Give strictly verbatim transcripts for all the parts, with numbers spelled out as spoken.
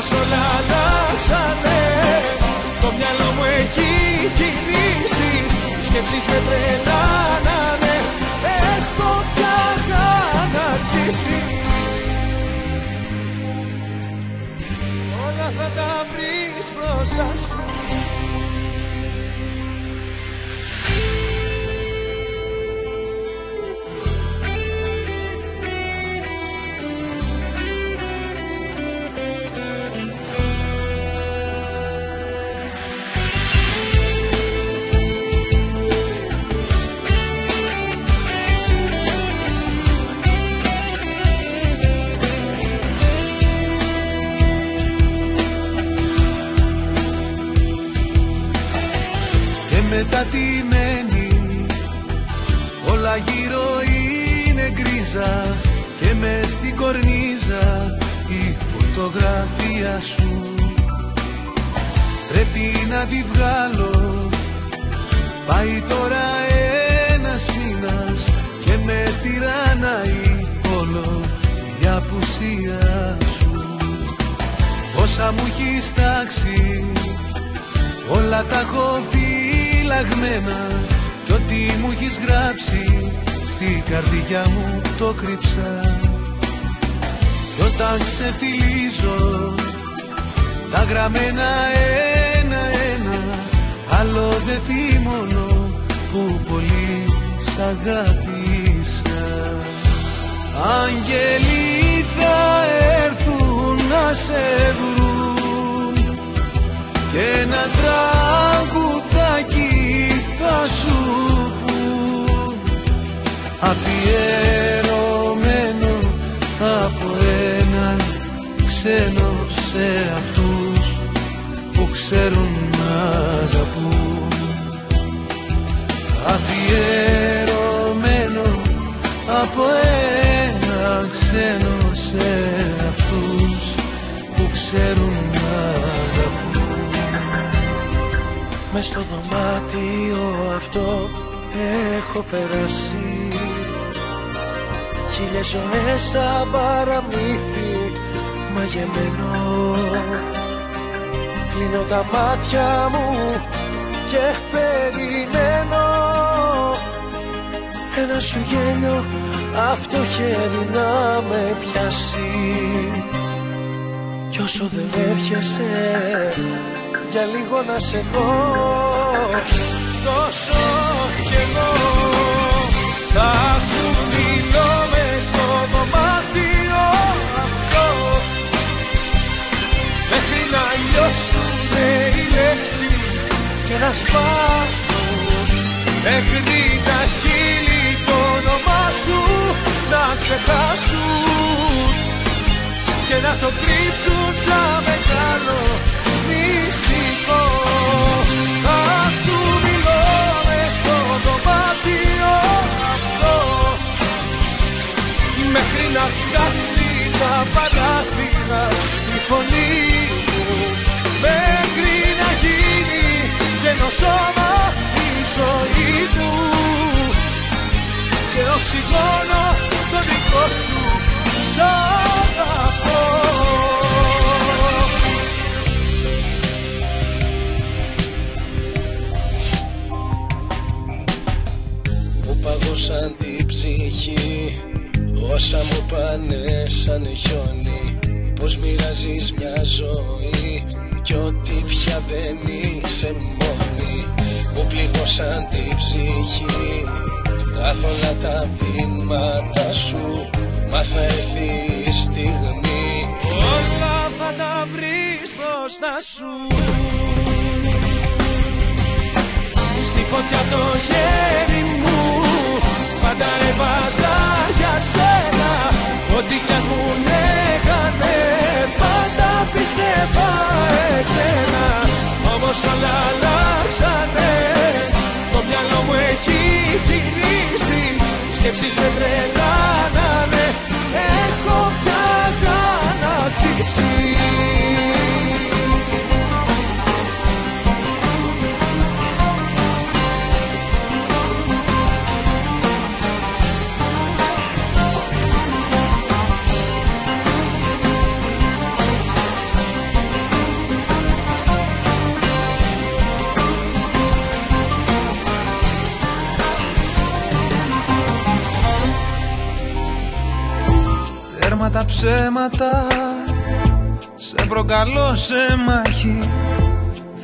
πως όλα αλλάξανε. Το μυαλό μου έχει γυρίσει, οι σκέψεις με τρελάνανε. Έχω πια χανατήσει. Όλα θα τα βρεις μπροστά σου. Μετατιμένη, όλα γύρω είναι γκρίζα και με στην κορνίζα η φωτογραφία σου. Πρέπει να τη βγάλω, πάει τώρα ένας μήνας και με τυραννάει όλο η απουσία σου. Όσα μου έχεις τάξει, όλα τα έχω κι ό,τι μου έχεις γράψει στη καρδιά μου το κρύψα. Κι όταν ξεφυλίζω τα γραμμένα ένα-ένα, άλλο δε θυμώνω που πολύ σ' αγάπησα. Άγγελοι θα έρθουν να σε βρουν και να τραγουδάκι θα σου πουν, αφιερωμένο από έναν ξένο σε αυτούς που ξέρουν να αγαπούν. Αφιερωμένο από έναν ξένο σε αυτούς που ξέρουν να αγαπούν. Μες στο δωμάτιο αυτό έχω περάσει χίλιες ζωές σαν παραμύθι μαγεμένο. Κλείνω τα μάτια μου και περιμένω ένα σου γέλιο απ' το χέρι να με πιάσει. Κι όσο δεν έρχεσαι για λίγο να σε δω, τόσο κι εγώ θα σου μιλώ μες στο δωμάτιο αυτό, μέχρι να λιώσουνε οι λέξεις και να σπάσουν, μέχρι τα χείλη το όνομά σου να ξεχάσουν και να το κρύψουν σαν μεγάλο μυστικό. Θα σου μιλώ μες στο δωμάτιο αυτό, μέχρι να κάψει τα παράθυρα η φωνή μου, μέχρι να γίνει ξένο σώμα η ζωή του και οξυγόνο το δικό σου σ' παγώσαν την ψυχή, όσα μου πάνε σαν χιόνι. Πως μοιράζεις μια ζωή κι ό,τι πια δεν είσαι μόνη. Μου πληγώσαν την ψυχή, άθολα τα βήματα σου, μα θα έρθει η στιγμή, όλα θα τα βρεις μπροστά σου. Στη φωτιά το χέρι μου πάντα έβαζα για σένα, ό,τι κι αν μου έκανε πάντα πίστευα εσένα. Όμως όλα αλλάξανε, το μυαλό μου έχει γυρίσει, οι σκέψεις με τρελάνανε, έχω πια γανατίσει. ψέματα. Σε προκαλώ σε μάχη.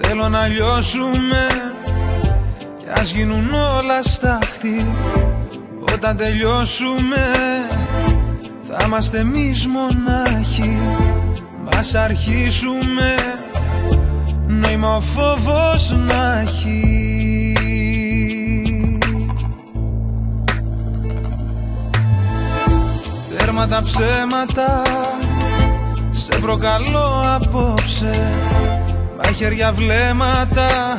Θέλω να λιώσουμε κι ας γίνουν όλα στάχτη. Όταν τελειώσουμε θα είμαστε εμείς μονάχοι. Μας αρχίσουμε, νόημα ο φόβος να έχει. Τέρμα τα ψέματα, σε προκαλώ απόψε. Μαχαίρια βλέμματα,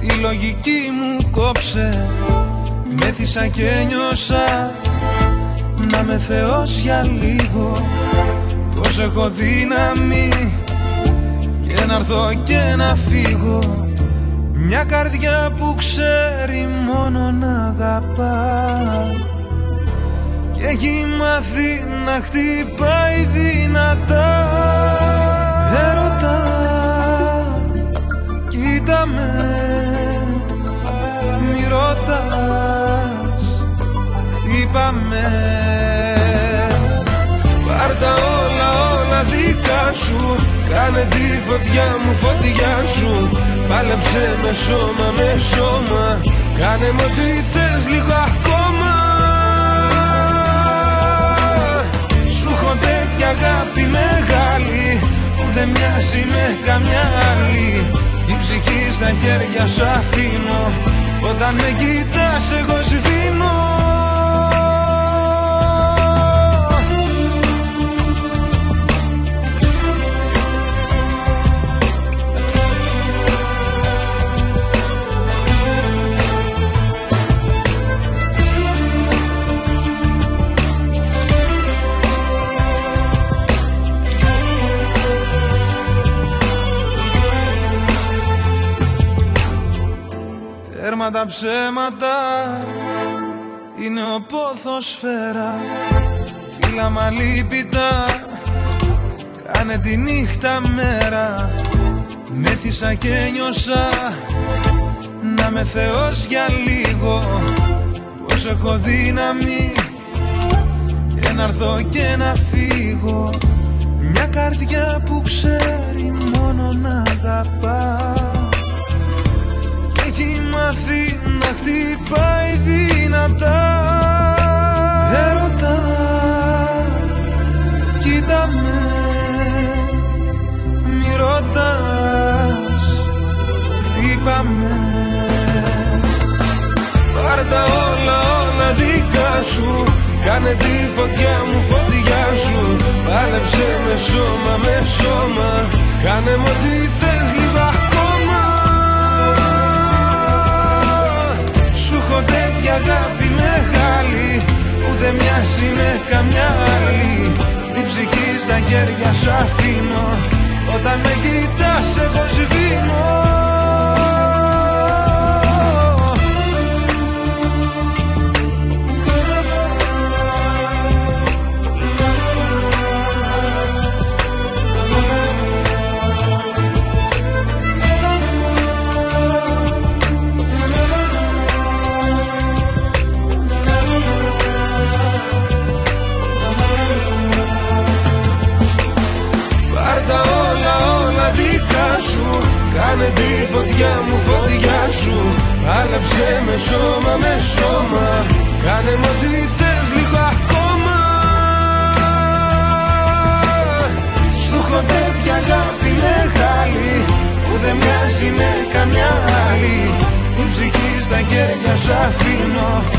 τη λογική μου κόψε. Μέθησα και νιώσα να με θεός για λίγο. Πως έχω δύναμη και να έρθω και να φύγω. Μια καρδιά που ξέρει μόνο να αγαπά και έχει μάθει να χτυπάει δυνατά. Έρωτα, κοίτα με, μη ρωτάς, χτύπα με. Πάρ' τα όλα, όλα δικά σου, κάνε τη φωτιά μου φωτιά σου. Πάλεψε με σώμα, με σώμα, κάνε μου ό,τι θες λίγο ακόμα. Σου έχω τέτοια αγάπη μεγάλη που δεν μοιάζει με καμιά άλλη. Την ψυχή στα χέρια σου αφήνω, όταν με κοιτάς εγώ σβήνω. Τέρμα τα ψέματα, είναι ο πόθος σφαίρα. Φύλλαμα λύπητα, κάνε τη νύχτα μέρα. Μέθησα και νιώσα να με θεός για λίγο. Πως έχω δύναμη και να έρθω και να φύγω. Μια καρδιά που ξέρει μόνο να αγαπά. Έχει μάθει να χτυπάει δυνατά. Έρωτα, κοίτα με, μη ρωτάς, χτύπα με. Πάρ' τα όλα, όλα δικά σου, κάνε τη φωτιά μου φωτιά σου. Πάλεψε με σώμα, με σώμα, κάνε μου ό,τι θες λίγο ακόμα. Έχω τέτοια αγάπη μεγάλη που δεν μοιάζει με καμιά άλλη. Την ψυχή στα χέρια σου αφήνω, όταν με κοιτάς εγώ σβήνω. Κάνε τη φωτιά μου φωτιά σου, πάλεψε με σώμα, με σώμα, κάνε μου ό,τι θες λίγο ακόμα. Σου έχω τέτοια αγάπη μεγάλη που δεν μοιάζει με καμιά άλλη. Την ψυχή στα χέρια σου αφήνω,